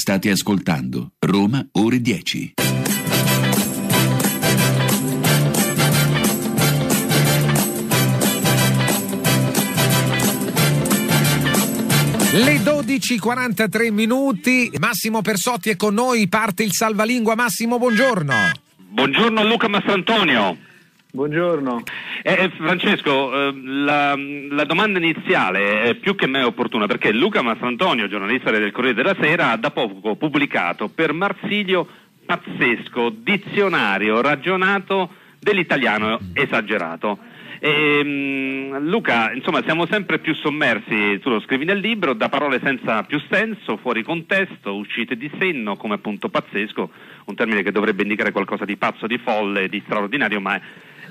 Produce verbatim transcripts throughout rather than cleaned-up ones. State ascoltando Roma ore dieci. Le dodici e quarantatré minuti, Massimo Persotti è con noi, parte il Salvalingua. Massimo, buongiorno. Buongiorno Luca Mastrantonio. Buongiorno. Eh, Francesco, eh, la, la domanda iniziale è più che mai opportuna, perché Luca Mastrantonio, giornalista del Corriere della Sera, ha da poco pubblicato per Marsilio Pazzesco, dizionario ragionato dell'italiano esagerato. E, Luca, insomma, siamo sempre più sommersi, tu lo scrivi nel libro, da parole senza più senso, fuori contesto, uscite di senno, come appunto pazzesco, un termine che dovrebbe indicare qualcosa di pazzo, di folle, di straordinario, ma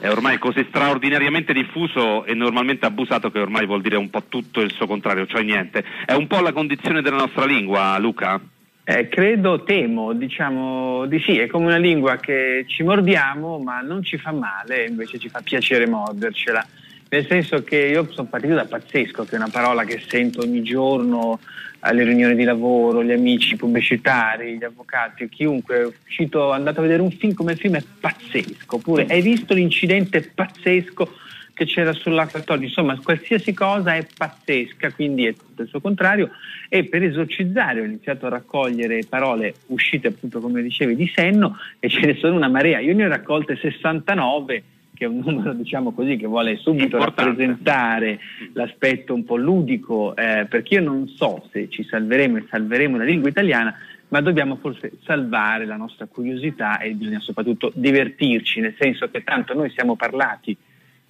è ormai così straordinariamente diffuso e normalmente abusato che ormai vuol dire un po' tutto il suo contrario, cioè niente. È un po' la condizione della nostra lingua, Luca? Eh, credo, temo, diciamo di sì, è come una lingua che ci mordiamo ma non ci fa male, invece ci fa piacere mordercela, nel senso che io sono partito da pazzesco, che è una parola che sento ogni giorno alle riunioni di lavoro, gli amici, i pubblicitari, gli avvocati, chiunque. Cito, andato a vedere un film, come il film è pazzesco, oppure hai visto l'incidente pazzesco che c'era sulla quattordici, insomma qualsiasi cosa è pazzesca, quindi è tutto il suo contrario. E per esorcizzare ho iniziato a raccogliere parole uscite appunto, come dicevi, di senno, e ce ne sono una marea. Io ne ho raccolte sessantanove, che è un numero, diciamo così, che vuole subito importante, rappresentare l'aspetto un po' ludico, eh, perché io non so se ci salveremo e salveremo la lingua italiana, ma dobbiamo forse salvare la nostra curiosità e bisogna soprattutto divertirci, nel senso che tanto noi siamo parlati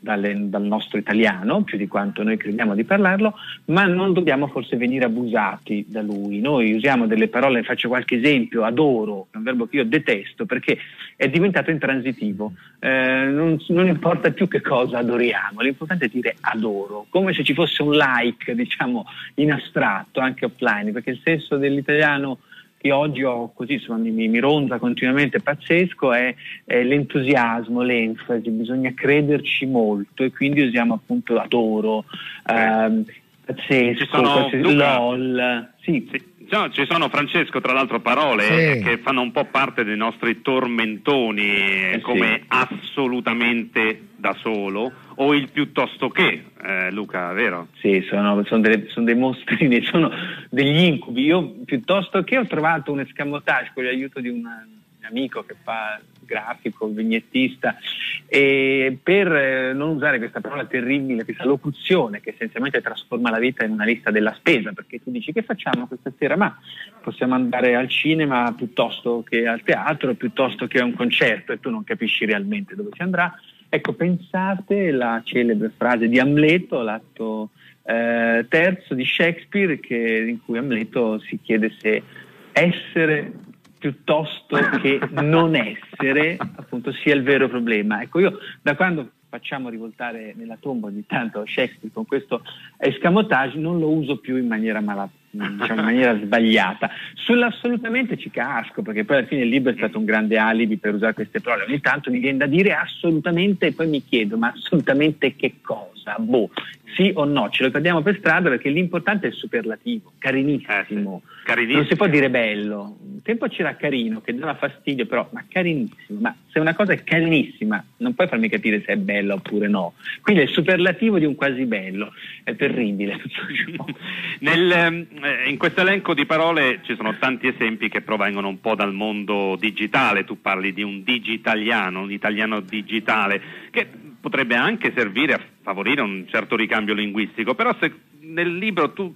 Dalle, dal nostro italiano, più di quanto noi crediamo di parlarlo, ma non dobbiamo forse venire abusati da lui. Noi usiamo delle parole, faccio qualche esempio, adoro, un verbo che io detesto perché è diventato intransitivo, eh, non, non importa più che cosa adoriamo, l'importante è dire adoro, come se ci fosse un like, diciamo, in astratto, anche offline, perché il senso dell'italiano che oggi ho così, insomma, mi, mi ronza continuamente, pazzesco, è, è l'entusiasmo, l'enfasi, bisogna crederci molto e quindi usiamo appunto adoro, ehm, pazzesco, sono, pazzesco, Luca, lol. Sì. Sì. No, ci sono, Francesco, tra l'altro parole sì, che fanno un po' parte dei nostri tormentoni, eh, come sì, assolutamente, da solo, o il piuttosto che, eh, Luca, vero? Sì, sono, sono, delle, sono dei mostrini, sono degli incubi. Io piuttosto che ho trovato un escamotage con l'aiuto di una, un amico che fa grafico, vignettista, e per non usare questa parola terribile, questa locuzione che essenzialmente trasforma la vita in una lista della spesa, perché tu dici che facciamo questa sera, ma possiamo andare al cinema piuttosto che al teatro, piuttosto che a un concerto, e tu non capisci realmente dove si andrà. Ecco, pensate la celebre frase di Amleto, l'atto eh, terzo di Shakespeare, che, in cui Amleto si chiede se essere piuttosto che non essere appunto sia il vero problema. Ecco, io da quando facciamo rivoltare nella tomba ogni tanto Shakespeare con questo escamotage non lo uso più in maniera malata, diciamo, in maniera sbagliata. Sull'assolutamente ci casco, perché poi alla fine il libro è stato un grande alibi per usare queste parole. Ogni tanto mi viene da dire assolutamente e poi mi chiedo, ma assolutamente che cosa? Boh, sì o no? Ce lo perdiamo per strada, perché l'importante è il superlativo, carinissimo. Eh sì, carinissimo. Non si può dire bello. Un tempo c'era carino, che dava fastidio, però, ma carinissimo. Ma se una cosa è carinissima, non puoi farmi capire se è bella oppure no. Quindi è il superlativo di un quasi bello. È terribile. Nel... In questo elenco di parole ci sono tanti esempi che provengono un po' dal mondo digitale. Tu parli di un digitaliano, un italiano digitale, che potrebbe anche servire a favorire un certo ricambio linguistico, però se nel libro tu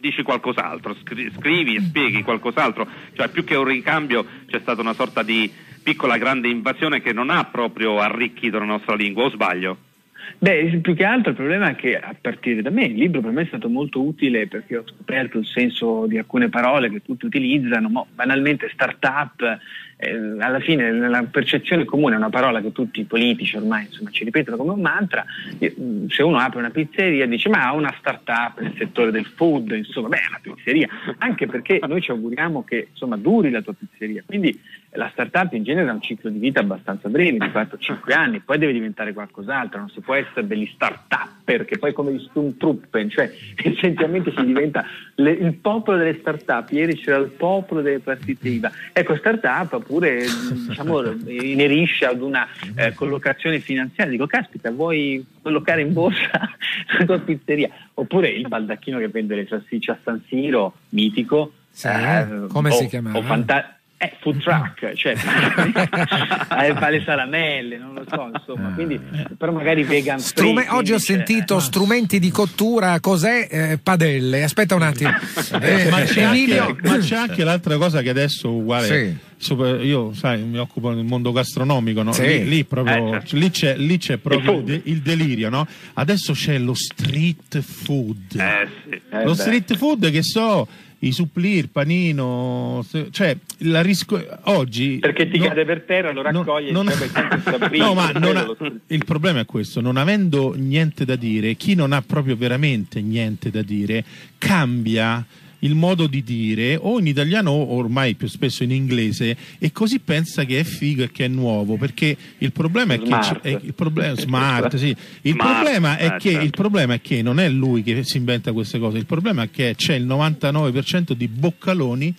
dici qualcos'altro, scri- scrivi e spieghi qualcos'altro, cioè più che un ricambio c'è stata una sorta di piccola grande invasione che non ha proprio arricchito la nostra lingua, o sbaglio? Beh, più che altro il problema è che a partire da me, il libro per me è stato molto utile perché ho scoperto il senso di alcune parole che tutti utilizzano, ma banalmente start-up, eh, alla fine nella percezione comune è una parola che tutti i politici ormai, insomma, ci ripetono come un mantra. Se uno apre una pizzeria dice ma ha una start-up nel settore del food, insomma, beh, è una pizzeria, anche perché noi ci auguriamo che, insomma, duri la tua pizzeria, quindi la start-up in genere ha un ciclo di vita abbastanza breve, di quattro cinque anni, poi deve diventare qualcos'altro, non si può essere degli start-upper, che poi come gli Stormtrooper, cioè essenzialmente si diventa le, il popolo delle start-up. Ieri c'era il popolo delle partite I V A. Ecco, start-up pure, diciamo, inerisce ad una eh, collocazione finanziaria. Dico, caspita, vuoi collocare in borsa la tua pizzeria? Oppure il baldacchino che vende le salsicce a San Siro, mitico. Sì, eh, come o, si chiamava? O fanta- Eh, food truck, cioè fa le salamelle, non lo so, insomma, quindi però magari vegan Strume- free, oggi ho sentito eh, strumenti di cottura, cos'è? Eh, padelle, aspetta un attimo. eh, ma, c'è anche, ma c'è anche l'altra cosa che adesso uguale, sì. Super, io sai mi occupo del mondo gastronomico, no? Sì. lì, lì proprio eh, certo. lì c'è lì c'è proprio il, de, il delirio, no? Adesso c'è lo street food, eh, sì. eh, lo beh. street food, che so, i supplì, il panino, cioè la risco... oggi perché ti no, cade per terra, lo raccoglie non, non, saprì, no, ma non ha, il problema è questo: non avendo niente da dire, chi non ha proprio veramente niente da dire cambia il modo di dire, o in italiano o ormai più spesso in inglese, e così pensa che è figo e che è nuovo, perché il problema è smart. che è, il problema smart, sì. il smart, problema è smart. che il problema è che non è lui che si inventa queste cose, il problema è che c'è il novantanove per cento di boccaloni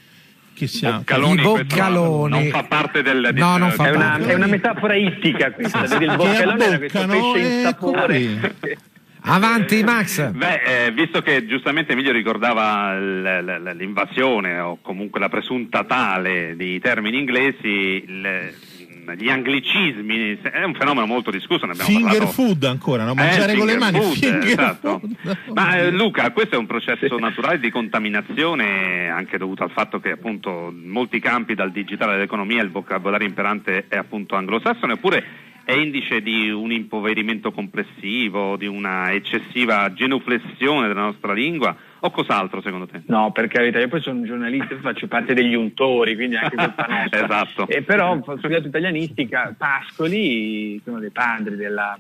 che siamo boccaloni, boccaloni. non fa parte del, del no, non fa è, parte. Una, è una metafora ittica questa, ah, il boccalone era questo pesce in sapore. Avanti Max. Beh, eh, visto che giustamente Emilio ricordava l- l- l'invasione o comunque la presunta tale di termini inglesi, l- gli anglicismi è un fenomeno molto discusso, ne abbiamo finger parlato. Food ancora, no? Mangiare eh, con le mani, food, finger esatto. food. Ma eh, Luca, questo è un processo naturale di contaminazione, anche dovuto al fatto che appunto in molti campi, dal digitale all'economia, il vocabolario imperante è appunto anglosassone, oppure è indice di un impoverimento complessivo, di una eccessiva genuflessione della nostra lingua, o cos'altro secondo te? No, per carità, io poi sono un giornalista e faccio parte degli untori, quindi anche questa nostra. Esatto. E però ho studiato italianistica, Pascoli, uno dei padri della,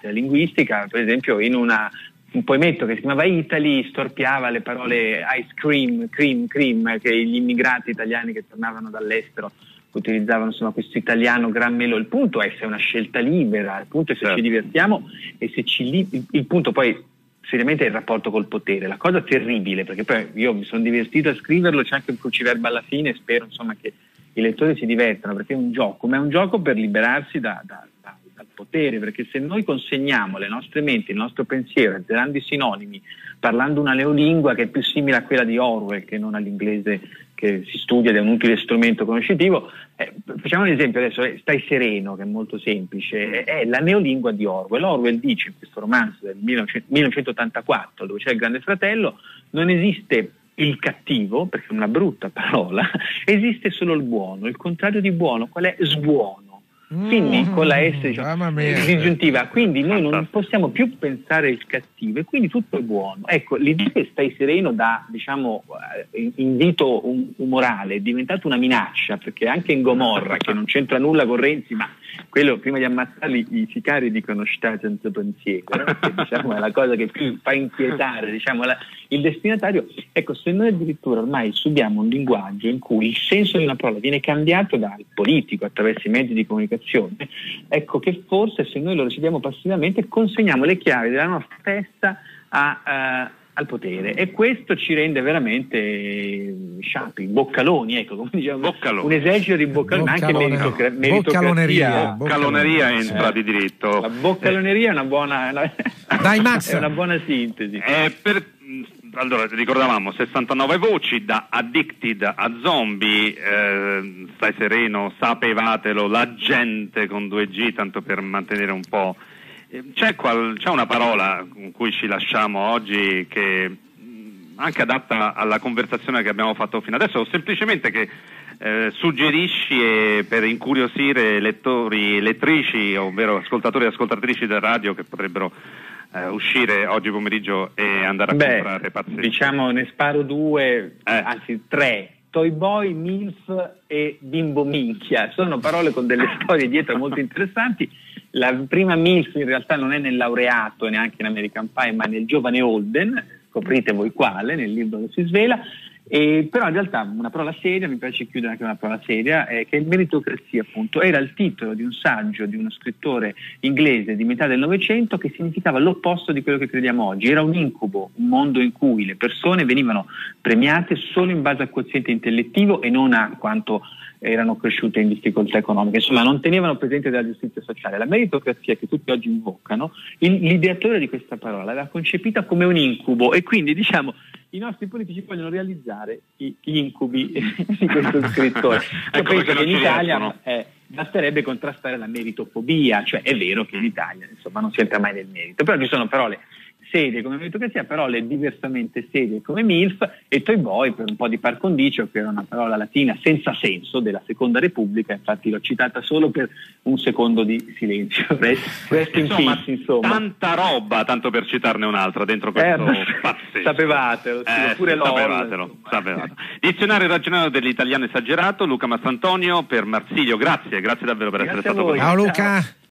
della linguistica, per esempio in una... un poemetto che si chiamava Italy storpiava le parole ice cream, cream, cream, che gli immigrati italiani che tornavano dall'estero utilizzavano, insomma, questo italiano grammelo. Il punto è se è una scelta libera, il punto è se certo. ci divertiamo e se ci li- il punto poi seriamente è il rapporto col potere, la cosa terribile, perché poi io mi sono divertito a scriverlo, c'è anche un cruciverba alla fine, spero insomma che i lettori si divertano, perché è un gioco, ma è un gioco per liberarsi da, da, da, dal potere, perché se noi consegniamo le nostre menti, il nostro pensiero, azzerando i sinonimi, parlando una neolingua che è più simile a quella di Orwell che non all'inglese che si studia ed è un utile strumento conoscitivo, eh, facciamo un esempio adesso, eh, stai sereno, che è molto semplice, è, è la neolingua di Orwell. Orwell dice in questo romanzo del millenovecentottantaquattro, dove c'è il Grande Fratello, non esiste il cattivo, perché è una brutta parola, esiste solo il buono, il contrario di buono, qual è? Sbuono. Quindi mm, con la S, diciamo, disgiuntiva, quindi noi non possiamo più pensare il cattivo e quindi tutto è buono. Ecco, l'idea che stai sereno da, diciamo, invito umorale è diventata una minaccia, perché anche in Gomorra, che non c'entra nulla con Renzi, ma quello prima di ammazzarli i sicari dicono stai senza pensiero, che, diciamo, è la cosa che più fa inquietare, diciamo, la, il destinatario. Ecco, se noi addirittura ormai subiamo un linguaggio in cui il senso di una parola viene cambiato dal politico attraverso i mezzi di comunicazione, ecco che forse se noi lo riceviamo passivamente consegniamo le chiavi della nostra testa a, uh, al potere, e questo ci rende veramente sciapi, boccaloni, ecco, come diciamo, boccalone. Un esercito di boccaloni, anche meritocra- meritocrazia, boccaloneria, boccaloneria entra eh. di diritto. La boccaloneria eh. è una buona una Dai, Max. È una buona sintesi. Eh, per Allora, ricordavamo sessantanove voci, da Addicted a Zombie, eh, stai sereno, sapevatelo, la gente con due G, tanto per mantenere un po'. C'è, qual, c'è una parola con cui ci lasciamo oggi, che anche adatta alla conversazione che abbiamo fatto fino adesso, semplicemente che eh, suggerisci e per incuriosire lettori, lettrici, ovvero ascoltatori e ascoltatrici della radio, che potrebbero Eh, uscire oggi pomeriggio e andare a Beh, comprare Pazzesco. Diciamo, ne sparo due, eh. anzi tre: Toy Boy, MILF e Bimbo Minchia. Sono parole con delle storie dietro molto interessanti. La prima, MILF, in realtà non è nel laureato, neanche in American Pie, ma nel giovane Holden, scoprite voi quale, nel libro che si svela. E, però in realtà una parola seria, mi piace chiudere anche una parola seria, eh, che è meritocrazia, appunto. Era il titolo di un saggio di uno scrittore inglese di metà del Novecento che significava l'opposto di quello che crediamo oggi. Era un incubo, un mondo in cui le persone venivano premiate solo in base al quoziente intellettivo e non a quanto erano cresciute in difficoltà economiche. Insomma, non tenevano presente della giustizia sociale. La meritocrazia che tutti oggi invocano, il, l'ideatore di questa parola l'aveva concepita come un incubo, e quindi diciamo i nostri politici vogliono realizzare gli incubi di questo scrittore. Io ecco penso che in Italia eh, basterebbe contrastare la meritofobia, cioè è vero che in Italia insomma non si entra mai nel merito, però ci sono parole serie come meritocrazia, parole diversamente serie come MILF e Toy Boy, per un po' di par condicio, che era una parola latina senza senso della Seconda Repubblica, infatti l'ho citata solo per un secondo di silenzio. Rest in peace, insomma. Tanta roba, tanto per citarne un'altra dentro questo eh, pazzesco. Sapevatelo, sì, eh, pure sapevatelo, sapevatelo. Dizionario ragionato dell'italiano esagerato, Luca Mastrantonio per Marsilio, grazie, grazie davvero per grazie essere stato con noi. Ciao Luca.